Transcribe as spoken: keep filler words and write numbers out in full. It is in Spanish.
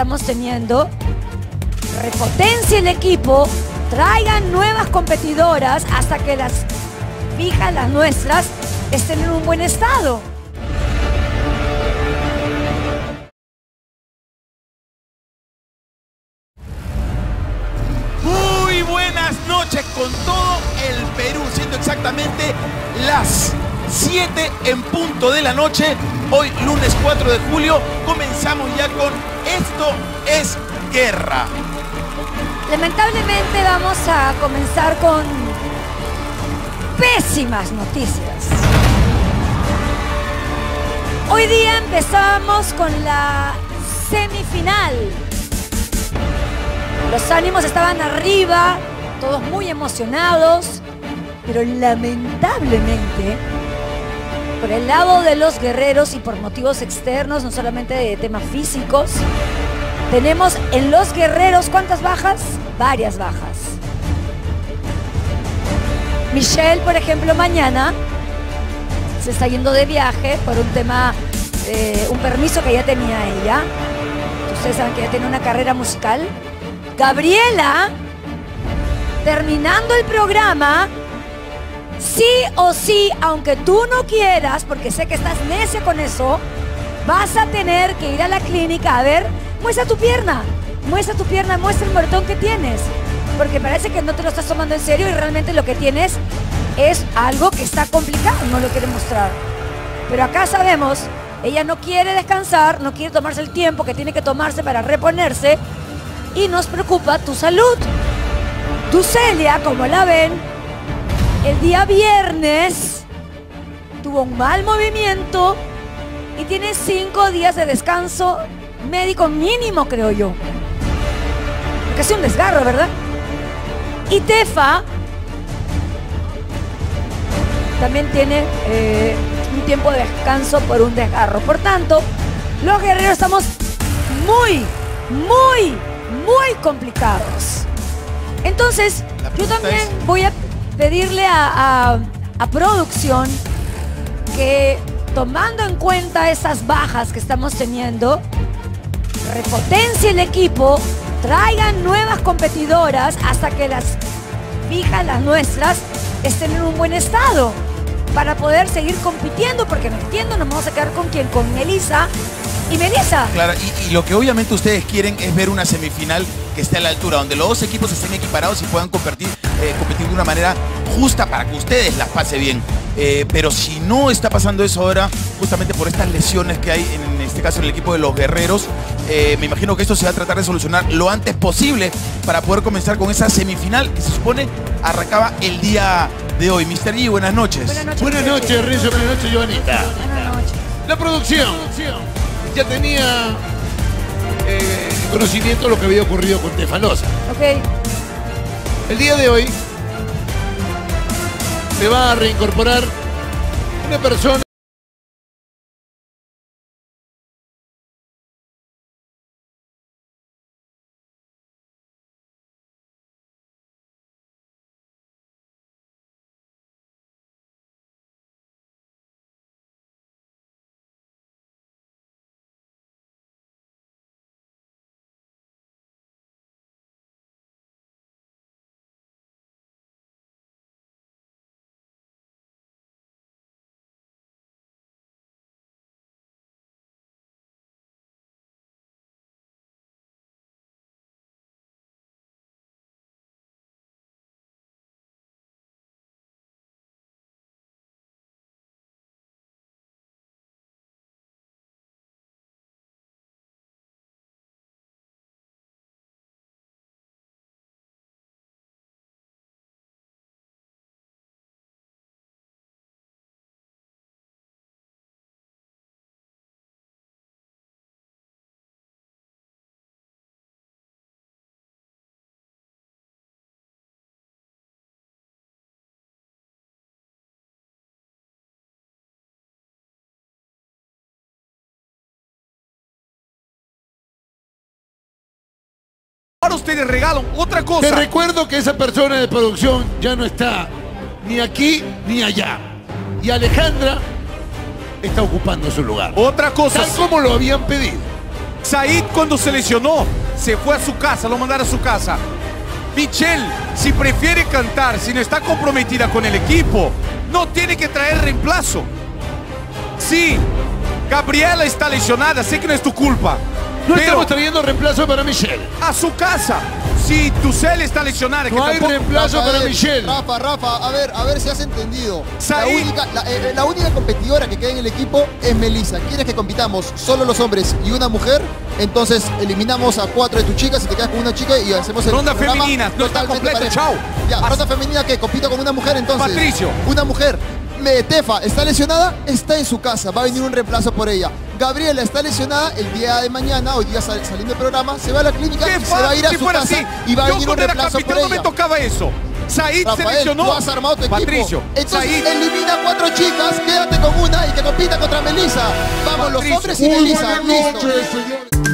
estamos teniendo. Repotencia el equipo, traigan nuevas competidoras hasta que las fijas, las nuestras, estén en un buen estado. Muy buenas noches con todo el Perú, siendo exactamente las siete en punto de la noche. Hoy, lunes cuatro de julio, comenzamos ya con Esto es Guerra. Lamentablemente vamos a comenzar con pésimas noticias. Hoy día empezamos con la semifinal. Los ánimos estaban arriba, todos muy emocionados, pero lamentablemente, por el lado de los guerreros y por motivos externos, no solamente de temas físicos, tenemos en los guerreros, ¿cuántas bajas? Varias bajas. Michelle, por ejemplo, mañana se está yendo de viaje por un tema, eh, un permiso que ya tenía ella. Ustedes saben que ya tiene una carrera musical. Gabriela, terminando el programa, sí o sí, aunque tú no quieras, porque sé que estás necia con eso, vas a tener que ir a la clínica a ver... Muestra tu pierna, muestra tu pierna, muestra el moretón que tienes. Porque parece que no te lo estás tomando en serio y realmente lo que tienes es algo que está complicado, no lo quiere mostrar. Pero acá sabemos, ella no quiere descansar, no quiere tomarse el tiempo que tiene que tomarse para reponerse. Y nos preocupa tu salud. Tu Celia, como la ven, el día viernes tuvo un mal movimiento y tiene cinco días de descanso médico mínimo, creo yo. Porque es un desgarro, ¿verdad? Y Tefa también tiene eh, un tiempo de descanso por un desgarro. Por tanto, los guerreros estamos muy, muy, muy complicados. Entonces, yo también es... voy a pedirle a, a, a producción que, tomando en cuenta esas bajas que estamos teniendo, repotencia el equipo, traigan nuevas competidoras hasta que las fijas, las nuestras, estén en un buen estado para poder seguir compitiendo, porque no entiendo, nos vamos a quedar con quién, con Melissa y Melissa. Claro, y, y lo que obviamente ustedes quieren es ver una semifinal que esté a la altura, donde los dos equipos estén equiparados y puedan competir, eh, competir de una manera justa para que ustedes las pase bien. Eh, pero si no está pasando eso ahora, justamente por estas lesiones que hay en En este caso el equipo de los guerreros, eh, me imagino que esto se va a tratar de solucionar lo antes posible para poder comenzar con esa semifinal que se supone arrancaba el día de hoy. Mister Guille, buenas noches. Buenas noches, buenas noches Rizzo, buenas noches, Joanita. Buenas noches. La producción ya tenía eh, conocimiento de lo que había ocurrido con Tefalosa. Ok. El día de hoy se va a reincorporar una persona para ustedes regalan otra cosa. Te recuerdo que esa persona de producción ya no está ni aquí ni allá. Y Alejandra está ocupando su lugar. Otra cosa. Tal como lo habían pedido. Zahid, cuando se lesionó, se fue a su casa, lo mandaron a su casa. Michelle, si prefiere cantar, si no está comprometida con el equipo, no tiene que traer reemplazo. Sí, Gabriela está lesionada, sé que no es tu culpa. No estamos trayendo reemplazo para Michelle. A su casa. Si Tucel está lesionada, no que hay tampoco... reemplazo Rafa, para ver, Michelle. Rafa, Rafa, a ver, a ver si has entendido. Zahid... La única, la, eh, la única competidora que queda en el equipo es Melissa. ¿Quieres que compitamos solo los hombres y una mujer? Entonces eliminamos a cuatro de tus chicas y te quedas con una chica y hacemos el ronda femenina. No está completa, chao. Ya, As... ronda femenina que compita con una mujer entonces. Patricio. Una mujer. Me, Tefa está lesionada, está en su casa, va a venir un reemplazo por ella. Gabriela está lesionada, el día de mañana, hoy día sal, saliendo del programa, se va a la clínica y se va a ir a si su casa así, y va a venir un reemplazo por ella. No me tocaba eso. Zahid Rafael, se lesionó. Tú has armado tu Patricio, equipo. Entonces Zahid. Elimina a cuatro chicas, quédate con una y que compita contra Melissa. Vamos Patricio. Los hombres y Melissa. Listo.